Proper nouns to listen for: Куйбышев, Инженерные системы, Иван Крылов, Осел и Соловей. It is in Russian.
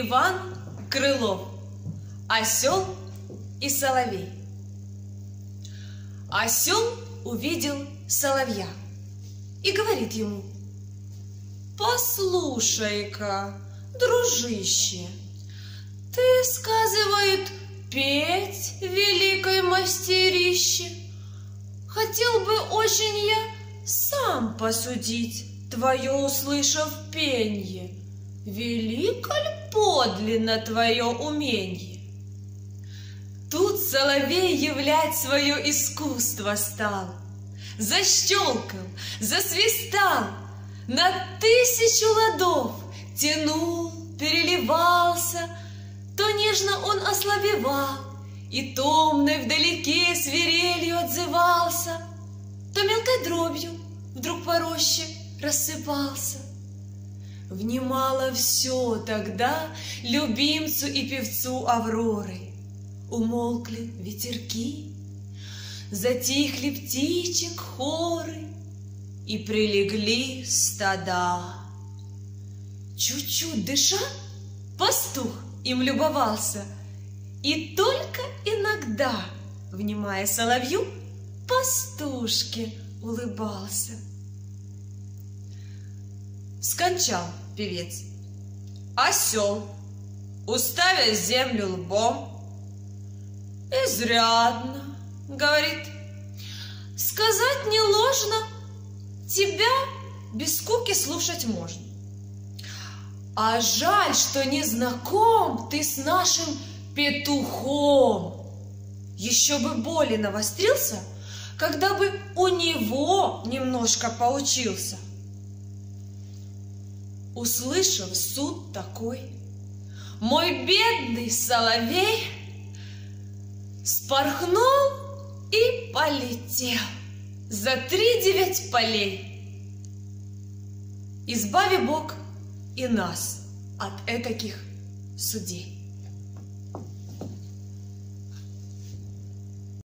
Иван Крылов. Осел и соловей. Осел увидел соловья и говорит ему: «Послушай-ка, дружище, ты, сказывает, петь великой мастерище. Хотел бы очень я сам посудить твое, услышав пенье. Велико ли подлинно твое уменье?» Тут соловей являть свое искусство стал, защелкал, засвистал, на 1000 ладов тянул, переливался, то нежно он ослабевал и томной вдалеке свирелью отзывался, то мелкой дробью вдруг по роще рассыпался. Внимало все тогда любимцу и певцу Авроры. Умолкли ветерки, затихли птичек хоры и прилегли стада. Чуть-чуть дыша, пастух им любовался, и только иногда, внимая соловью, пастушке улыбался. Скончал певец. Осел, уставя землю лбом: «Изрядно, — говорит, — сказать не ложно, тебя без скуки слушать можно. А жаль, что не знаком ты с нашим петухом. Еще бы более навострился, когда бы у него немножко поучился». Услышав суд такой, мой бедный соловей спорхнул и полетел за 39 полей. Избави Бог и нас от этаких судей.